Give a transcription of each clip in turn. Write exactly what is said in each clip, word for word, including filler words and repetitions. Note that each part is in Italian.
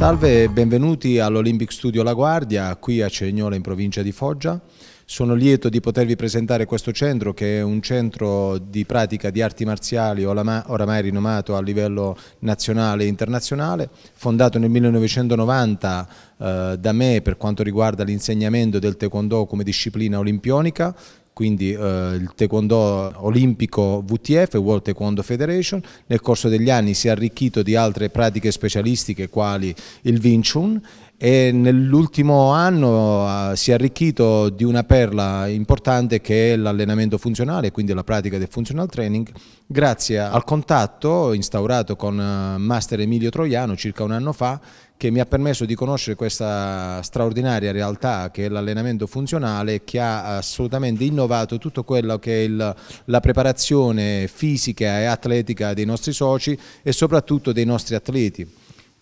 Salve e benvenuti all'Olympic Studio La Guardia, qui a Cegnola in provincia di Foggia. Sono lieto di potervi presentare questo centro che è un centro di pratica di arti marziali oramai rinomato a livello nazionale e internazionale, fondato nel millenovecentonovanta eh, da me per quanto riguarda l'insegnamento del Taekwondo come disciplina olimpionica. Quindi eh, il Taekwondo olimpico W T F, World Taekwondo Federation, nel corso degli anni si è arricchito di altre pratiche specialistiche quali il Vinciun e nell'ultimo anno eh, si è arricchito di una perla importante che è l'allenamento funzionale, quindi la pratica del Functional Training, grazie al contatto instaurato con eh, Master Emilio Troiano circa un anno fa, che mi ha permesso di conoscere questa straordinaria realtà che è l'allenamento funzionale, che ha assolutamente innovato tutto quello che è il, la preparazione fisica e atletica dei nostri soci e soprattutto dei nostri atleti.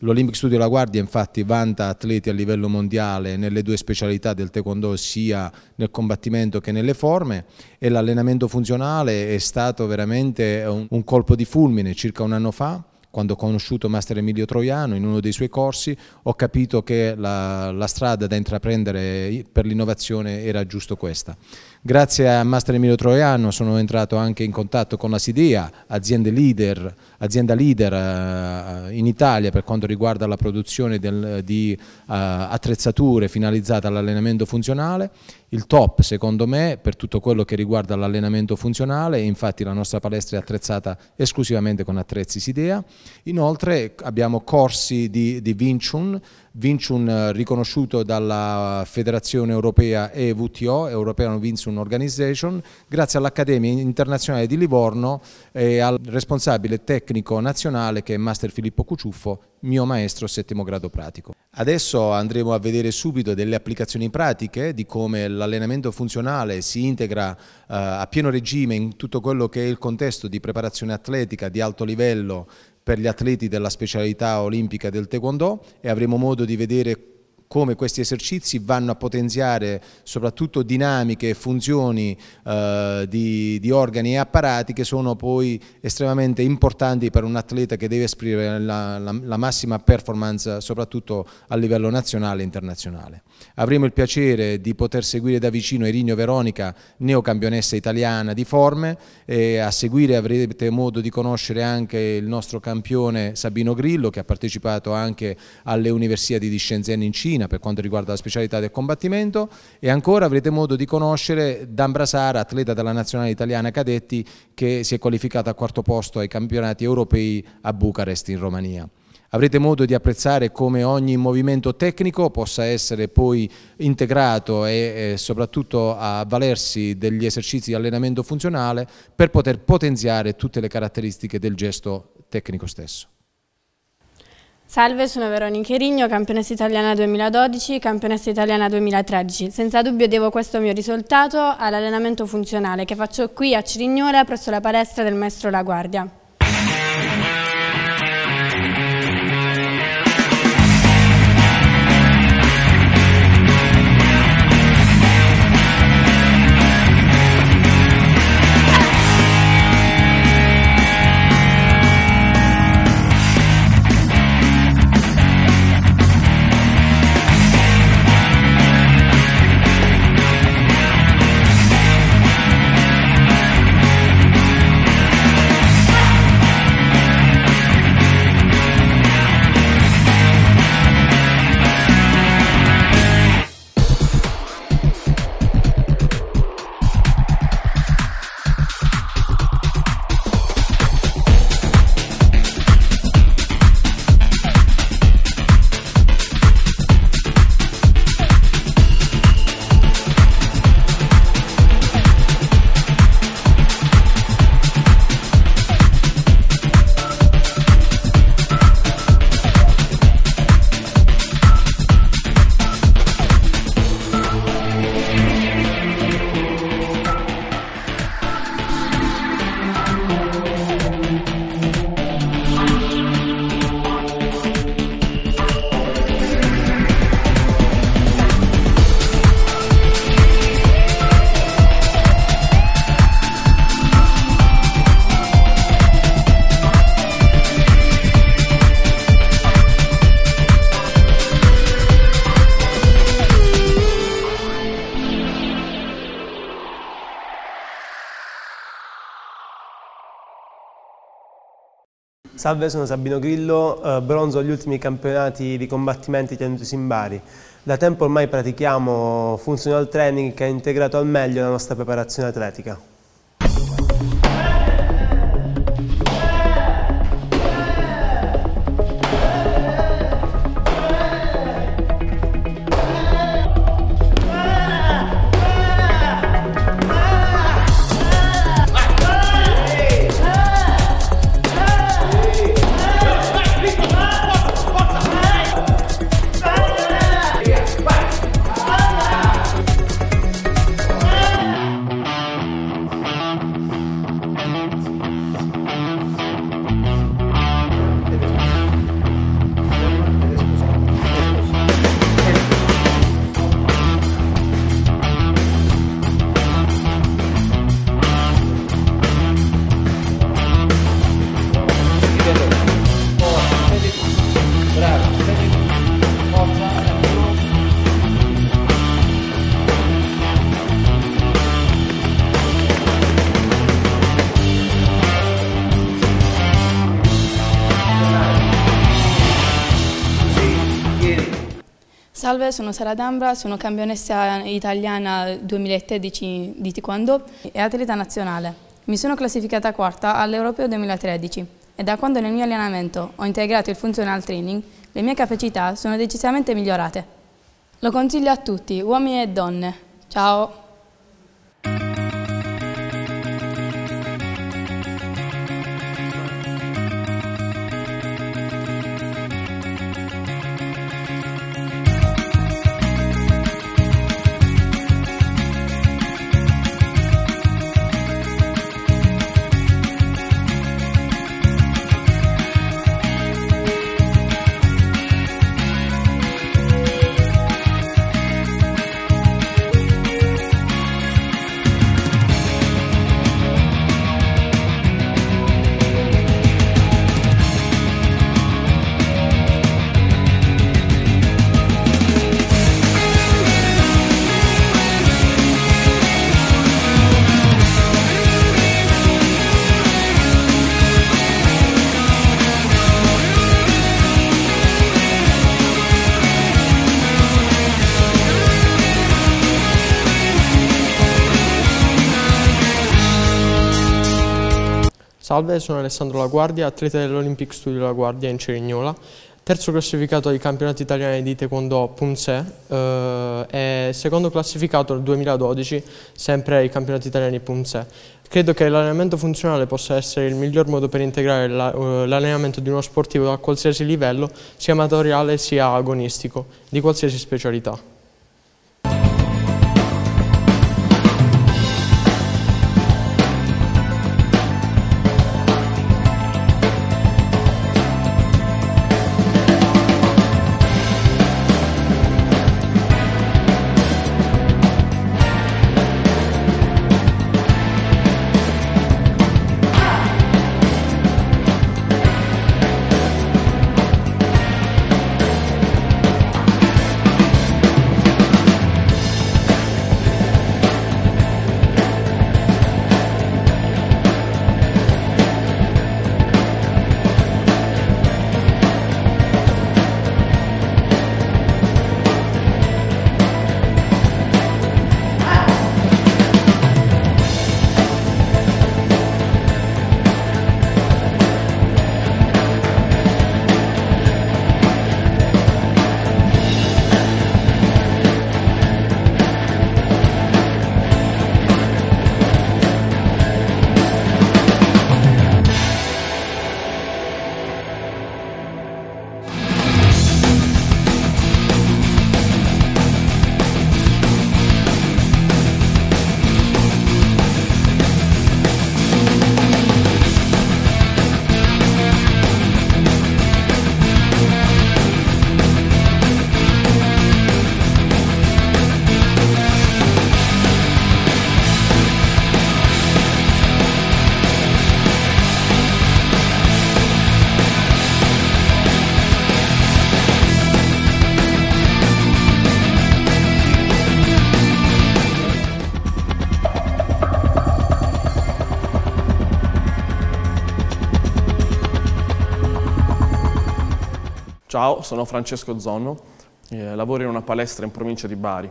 L'Olympic Studio La Guardia infatti vanta atleti a livello mondiale nelle due specialità del Taekwondo, sia nel combattimento che nelle forme, e l'allenamento funzionale è stato veramente un, un colpo di fulmine circa un anno fa. Quando ho conosciuto Master Emilio Troiano in uno dei suoi corsi, ho capito che la, la strada da intraprendere per l'innovazione era giusto questa. Grazie a Master Emilio Troiano sono entrato anche in contatto con la SIDEA, azienda leader, azienda leader in Italia per quanto riguarda la produzione del, di attrezzature finalizzate all'allenamento funzionale. Il top secondo me per tutto quello che riguarda l'allenamento funzionale, infatti la nostra palestra è attrezzata esclusivamente con attrezzi SIDEA. Inoltre abbiamo corsi di, di Wing Chun, Wing Chun riconosciuto dalla Federazione Europea e W T O, European Wing Tsun Organization, grazie all'Accademia Internazionale di Livorno e al responsabile tecnico nazionale che è Master Filippo Cuciuffo, mio maestro settimo grado pratico. Adesso andremo a vedere subito delle applicazioni pratiche di come l'allenamento funzionale si integra eh, a pieno regime in tutto quello che è il contesto di preparazione atletica di alto livello per gli atleti della specialità olimpica del Taekwondo, e avremo modo di vedere come questi esercizi vanno a potenziare soprattutto dinamiche e funzioni eh, di, di organi e apparati che sono poi estremamente importanti per un atleta che deve esprimere la, la, la massima performance soprattutto a livello nazionale e internazionale. Avremo il piacere di poter seguire da vicino Irene Veronica, neocampionessa italiana di forme, e a seguire avrete modo di conoscere anche il nostro campione Sabino Grillo, che ha partecipato anche alle Universiadi di Shenzhen in Cina per quanto riguarda la specialità del combattimento, e ancora avrete modo di conoscere Dan Brasara, atleta della nazionale italiana cadetti che si è qualificata a quarto posto ai campionati europei a Bucarest in Romania. Avrete modo di apprezzare come ogni movimento tecnico possa essere poi integrato e soprattutto avvalersi degli esercizi di allenamento funzionale per poter potenziare tutte le caratteristiche del gesto tecnico stesso. Salve, sono Veronica Rigno, campionessa italiana duemiladodici, campionessa italiana duemilatredici. Senza dubbio devo questo mio risultato all'allenamento funzionale che faccio qui a Cegnola presso la palestra del maestro La Guardia. Salve, sono Sabino Grillo, eh, bronzo agli ultimi campionati di combattimenti tenuti in Bari. Da tempo ormai pratichiamo Functional Training che ha integrato al meglio la nostra preparazione atletica. Salve, sono Sara D'Ambra, sono campionessa italiana duemilatredici di Taekwondo e atleta nazionale. Mi sono classificata quarta all'Europeo duemilatredici e da quando nel mio allenamento ho integrato il functional training, le mie capacità sono decisamente migliorate. Lo consiglio a tutti, uomini e donne. Ciao! Salve, sono Alessandro La Guardia, atleta dell'Olympic Studio La Guardia in Cegnola, terzo classificato ai campionati italiani di Taekwondo Punse eh, e secondo classificato nel duemiladodici sempre ai campionati italiani Punse. Credo che l'allenamento funzionale possa essere il miglior modo per integrare l'allenamento di uno sportivo a qualsiasi livello, sia amatoriale sia agonistico, di qualsiasi specialità. Ciao, sono Francesco Zonno, eh, lavoro in una palestra in provincia di Bari.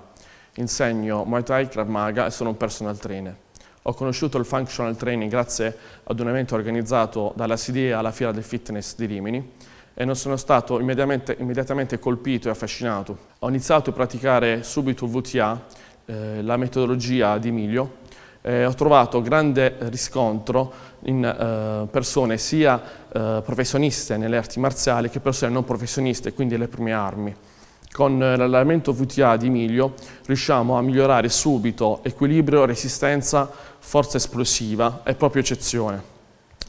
Insegno Muay Thai, Krav Maga e sono un personal trainer. Ho conosciuto il Functional Training grazie ad un evento organizzato dalla S I D E A alla Fiera del Fitness di Rimini e ne sono stato immediatamente, immediatamente colpito e affascinato. Ho iniziato a praticare subito V T A, eh, la metodologia di Emilio, e ho trovato grande riscontro in eh, persone sia eh, professioniste nelle arti marziali che persone non professioniste, quindi le prime armi. Con l'allenamento V T A di Emilio riusciamo a migliorare subito equilibrio, resistenza, forza esplosiva e propriocezione.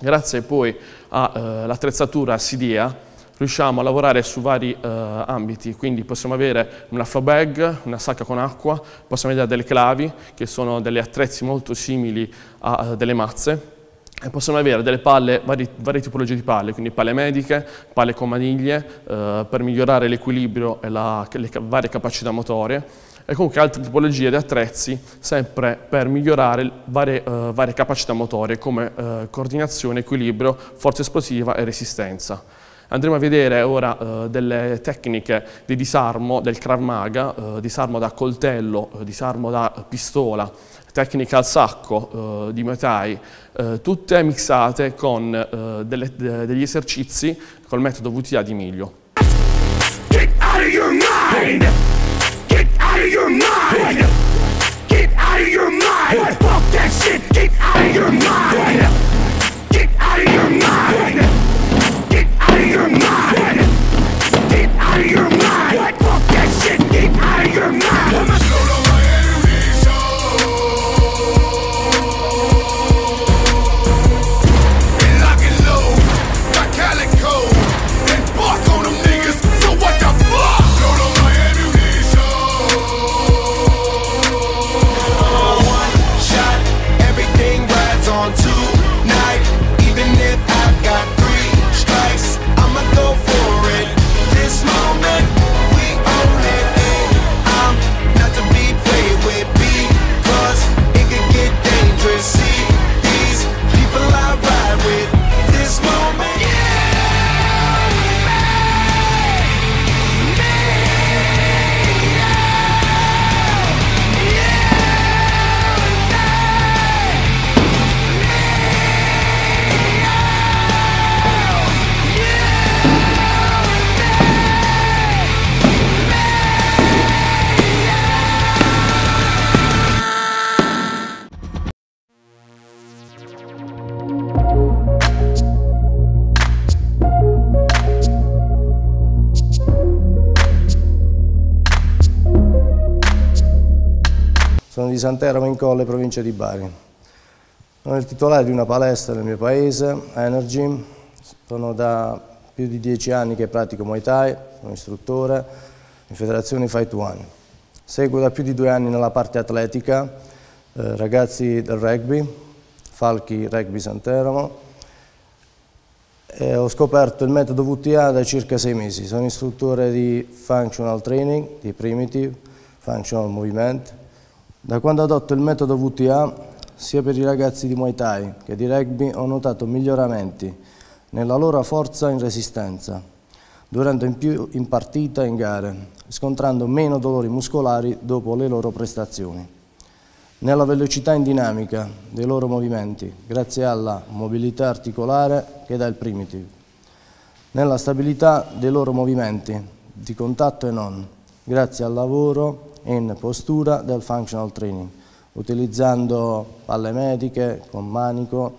Grazie poi all'attrezzatura eh, SIDEA riusciamo a lavorare su vari eh, ambiti, quindi possiamo avere una flowbag, una sacca con acqua, possiamo avere delle clavi che sono degli attrezzi molto simili a uh, delle mazze. E possiamo avere delle palle, vari, varie tipologie di palle, quindi palle mediche, palle con maniglie, eh, per migliorare l'equilibrio e la, le varie capacità motorie, e comunque altre tipologie di attrezzi, sempre per migliorare varie, eh, varie capacità motorie, come eh, coordinazione, equilibrio, forza esplosiva e resistenza. Andremo a vedere ora eh, delle tecniche di disarmo del Krav Maga, eh, disarmo da coltello, eh, disarmo da pistola, tecnica al sacco eh, di Muay Thai, eh, tutte mixate con eh, delle, de, degli esercizi col metodo V T A di Emilio. Get out of your mind! Get out of your mind! Get out of your mind! Fuck that shit! Get out of your mind! Get out of your mind! Get out of your mind! Get out of your mind! Fuck that shit! Get out of your mind! Sono di Santeramo in Colle, provincia di Bari. Sono il titolare di una palestra nel mio paese, Energy. Sono da più di dieci anni che pratico Muay Thai, sono istruttore in federazione Fight One. Seguo da più di due anni nella parte atletica, eh, ragazzi del rugby, Falchi Rugby Santeramo. E ho scoperto il metodo V T A da circa sei mesi. Sono istruttore di Functional Training, di Primitive Functional Movement. Da quando adotto il metodo V T A, sia per i ragazzi di Muay Thai che di rugby, ho notato miglioramenti nella loro forza in resistenza, durando in più in partita e in gare, riscontrando meno dolori muscolari dopo le loro prestazioni. Nella velocità in dinamica dei loro movimenti, grazie alla mobilità articolare che dà il Primitive. Nella stabilità dei loro movimenti, di contatto e non, grazie al lavoro in postura del Functional Training, utilizzando palle mediche con manico,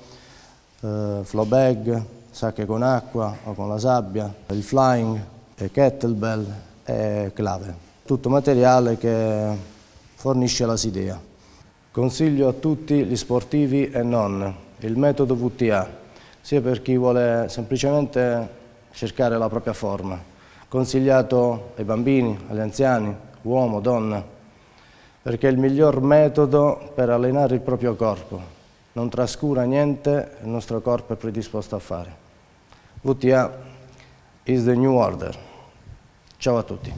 eh, flowbag, sacche con acqua o con la sabbia, il flying, e kettlebell e clave. Tutto materiale che fornisce la SIDEA. Consiglio a tutti gli sportivi e non il metodo V T A, sia per chi vuole semplicemente cercare la propria forma, consigliato ai bambini, agli anziani, uomo, donna, perché è il miglior metodo per allenare il proprio corpo. Non trascura niente il nostro corpo è predisposto a fare. V T A is the new order. Ciao a tutti.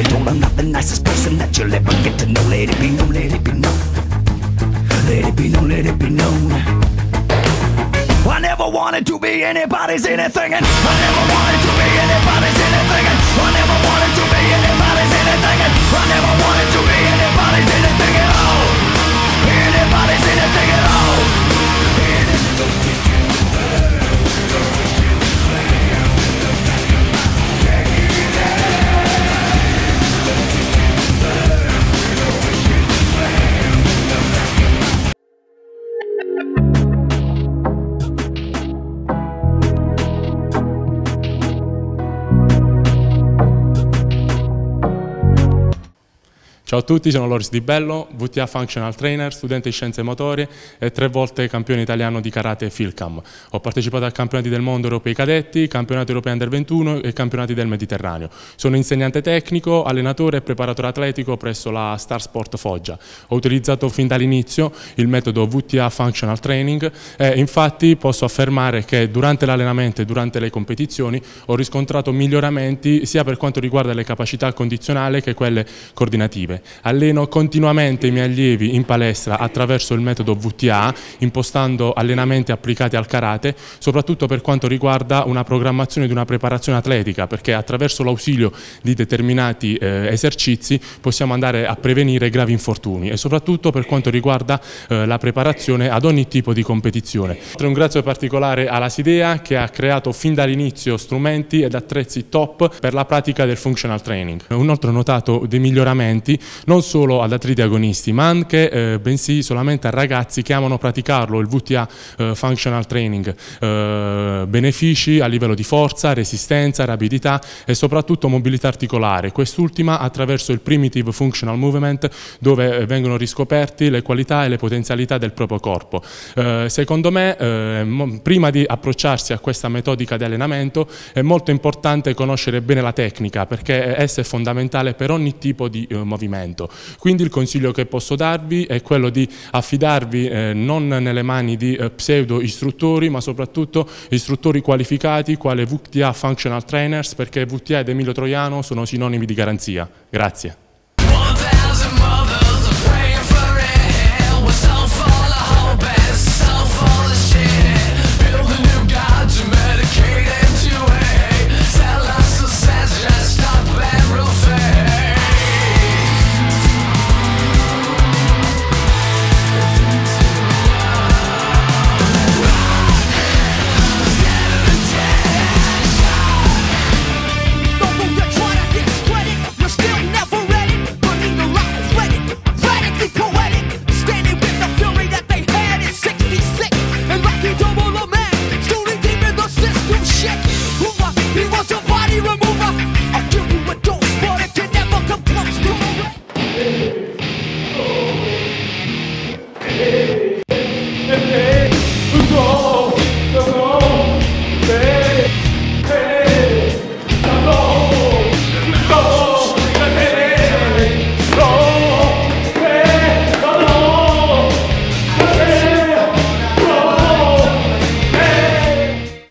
it all. I'm not the nicest person that you'll ever get to know. Let it be known, let it be known. Let it be known, let it be known. I never wanted to be anybody's anything, and I never wanted to be anybody's anything, and I never wanted to be anybody's anything, and I never wanted to be anybody's anything at all. Anybody's anything at all. Ciao a tutti, sono Loris Di Bello, V T A Functional Trainer, studente di scienze motorie e tre volte campione italiano di karate Filcam. Ho partecipato a campionati del mondo europei cadetti, campionati europei under ventuno e campionati del Mediterraneo. Sono insegnante tecnico, allenatore e preparatore atletico presso la Star Sport Foggia. Ho utilizzato fin dall'inizio il metodo V T A Functional Training e infatti posso affermare che durante l'allenamento e durante le competizioni ho riscontrato miglioramenti sia per quanto riguarda le capacità condizionali che quelle coordinative. Alleno continuamente i miei allievi in palestra attraverso il metodo V T A, impostando allenamenti applicati al karate, soprattutto per quanto riguarda una programmazione di una preparazione atletica, perché attraverso l'ausilio di determinati eh, esercizi possiamo andare a prevenire gravi infortuni e soprattutto per quanto riguarda eh, la preparazione ad ogni tipo di competizione. Un grazie particolare alla SIDEA che ha creato fin dall'inizio strumenti ed attrezzi top per la pratica del functional training. Inoltre ho notato dei miglioramenti non solo ad atleti agonisti ma anche eh, bensì solamente a ragazzi che amano praticarlo, il V T A eh, Functional Training, eh, benefici a livello di forza, resistenza, rapidità e soprattutto mobilità articolare, quest'ultima attraverso il Primitive Functional Movement dove eh, vengono riscoperti le qualità e le potenzialità del proprio corpo. Eh, secondo me eh, prima di approcciarsi a questa metodica di allenamento è molto importante conoscere bene la tecnica perché essa è fondamentale per ogni tipo di eh, movimento. Quindi il consiglio che posso darvi è quello di affidarvi eh, non nelle mani di eh, pseudo istruttori ma soprattutto istruttori qualificati quale V T A Functional Trainers, perché V T A ed Emilio Troiano sono sinonimi di garanzia. Grazie.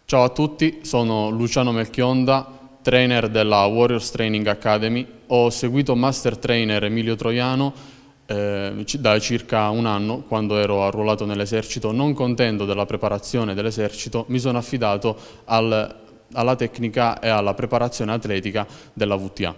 Ciao a tutti, sono Luciano Melchionda, trainer della Warriors Training Academy. Ho seguito Master Trainer Emilio Troiano eh, da circa un anno, quando ero arruolato nell'esercito. Non contento della preparazione dell'esercito, mi sono affidato al, alla tecnica e alla preparazione atletica della V T A.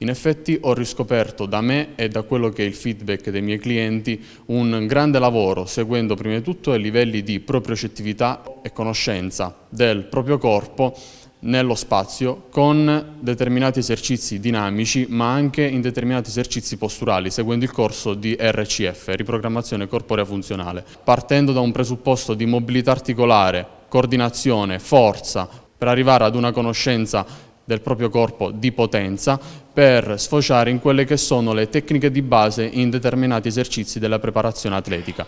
In effetti ho riscoperto da me e da quello che è il feedback dei miei clienti un grande lavoro, seguendo prima di tutto i livelli di propriocettività e conoscenza del proprio corpo nello spazio con determinati esercizi dinamici ma anche in determinati esercizi posturali, seguendo il corso di R C F, riprogrammazione corporea funzionale, partendo da un presupposto di mobilità articolare, coordinazione, forza, per arrivare ad una conoscenza del proprio corpo di potenza per sfociare in quelle che sono le tecniche di base in determinati esercizi della preparazione atletica.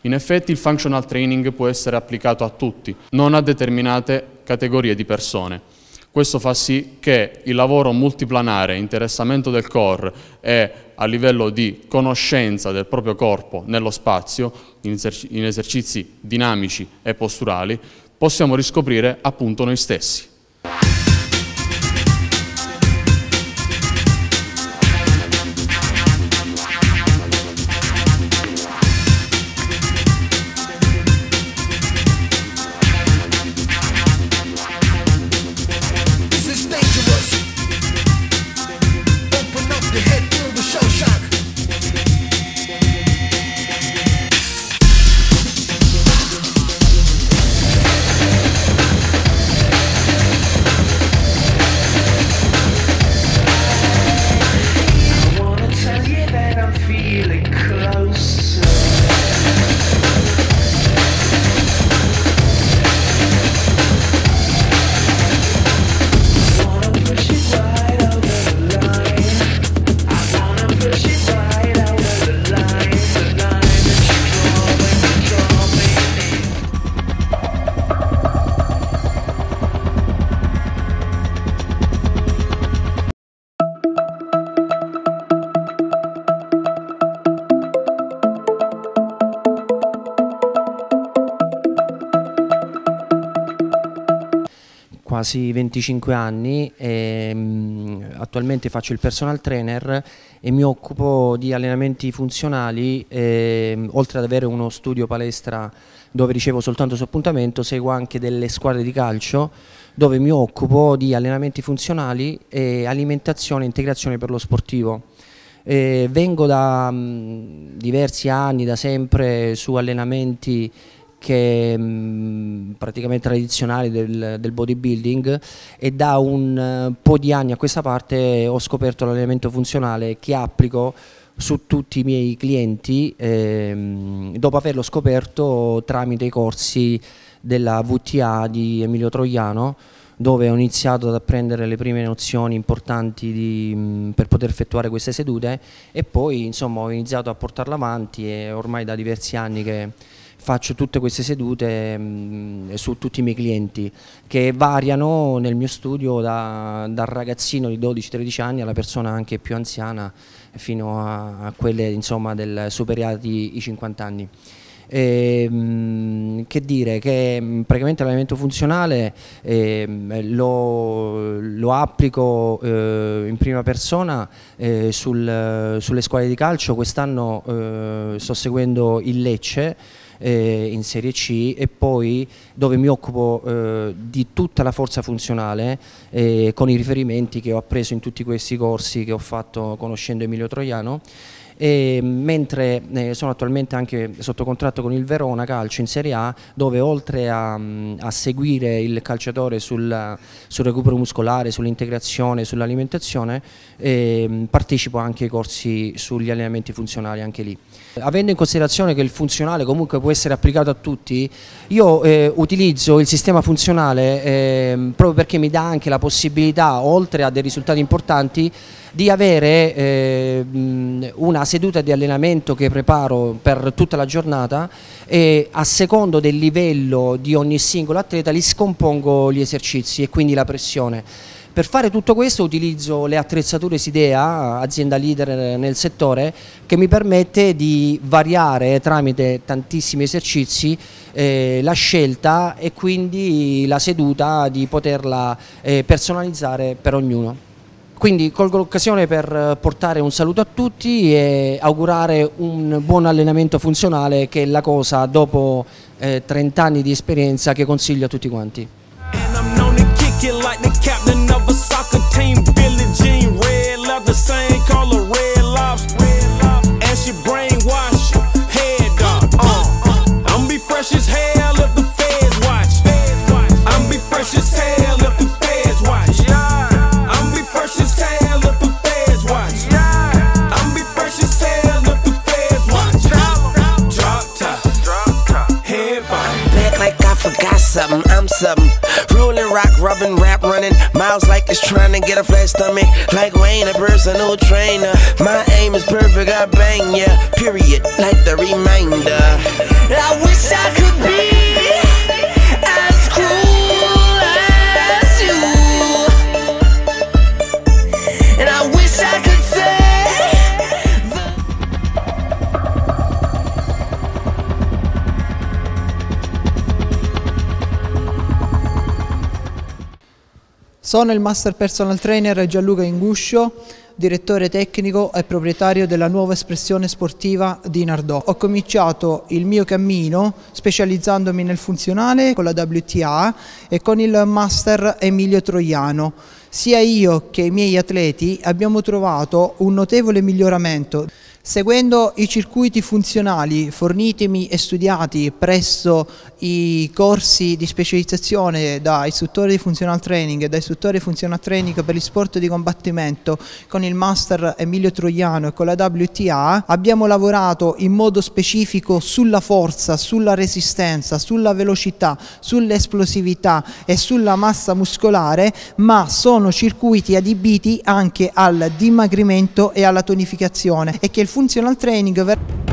In effetti il functional training può essere applicato a tutti, non a determinate categorie di persone. Questo fa sì che il lavoro multiplanare, interessamento del core e a livello di conoscenza del proprio corpo nello spazio, in esercizi dinamici e posturali, possiamo riscoprire appunto noi stessi. quasi venticinque anni e mh, attualmente faccio il personal trainer e mi occupo di allenamenti funzionali e, mh, oltre ad avere uno studio palestra dove ricevo soltanto su appuntamento, seguo anche delle squadre di calcio dove mi occupo di allenamenti funzionali e alimentazione e integrazione per lo sportivo. E vengo da mh, diversi anni, da sempre, su allenamenti che mh, praticamente tradizionali del, del bodybuilding, e da un uh, po' di anni a questa parte ho scoperto l'allenamento funzionale che applico su tutti i miei clienti, ehm, dopo averlo scoperto tramite i corsi della V T A di Emilio Troiano, dove ho iniziato ad apprendere le prime nozioni importanti di, mh, per poter effettuare queste sedute, e poi insomma ho iniziato a portarla avanti e ormai da diversi anni che faccio tutte queste sedute mh, su tutti i miei clienti, che variano nel mio studio da, dal ragazzino di dodici tredici anni alla persona anche più anziana, fino a, a quelle insomma del, superati i cinquanta anni. E, mh, che dire, che mh, praticamente l'allenamento funzionale eh, lo, lo applico eh, in prima persona eh, sul, sulle squadre di calcio. Quest'anno eh, sto seguendo il Lecce eh, in Serie C, e poi dove mi occupo eh, di tutta la forza funzionale eh, con i riferimenti che ho appreso in tutti questi corsi che ho fatto conoscendo Emilio Troiano. E mentre eh, sono attualmente anche sotto contratto con il Verona Calcio in Serie A, dove oltre a, a seguire il calciatore sul, sul recupero muscolare, sull'integrazione, sull'alimentazione, eh, partecipo anche ai corsi sugli allenamenti funzionali anche lì. Avendo in considerazione che il funzionale comunque può essere applicato a tutti, io eh, utilizzo il sistema funzionale eh, proprio perché mi dà anche la possibilità, oltre a dei risultati importanti, di avere eh, una seduta di allenamento che preparo per tutta la giornata, e a secondo del livello di ogni singolo atleta li scompongo gli esercizi e quindi la pressione. Per fare tutto questo utilizzo le attrezzature SIDEA, azienda leader nel settore, che mi permette di variare tramite tantissimi esercizi eh, la scelta e quindi la seduta, di poterla eh, personalizzare per ognuno. Quindi colgo l'occasione per portare un saluto a tutti e augurare un buon allenamento funzionale, che è la cosa, dopo eh, trenta anni di esperienza, che consiglio a tutti quanti. I'm something, rolling rock, rubbing, rap, running miles like it's trying to get a flat stomach. Like Wayne, a personal trainer. My aim is perfect, I bang ya. Period, like the reminder. I wish I could be as cool as you, and I wish I could say. Sono il Master Personal Trainer Gianluca Inguscio, direttore tecnico e proprietario della nuova espressione sportiva di Nardò. Ho cominciato il mio cammino specializzandomi nel funzionale con la W T A e con il Master Emilio Troiano. Sia io che i miei atleti abbiamo trovato un notevole miglioramento. Seguendo i circuiti funzionali fornitimi e studiati presso i corsi di specializzazione da istruttore di Functional Training e da istruttore di Functional Training per gli sport di combattimento con il Master Emilio Troiano e con la W T A, abbiamo lavorato in modo specifico sulla forza, sulla resistenza, sulla velocità, sull'esplosività e sulla massa muscolare, ma sono circuiti adibiti anche al dimagrimento e alla tonificazione, e che il Functional Training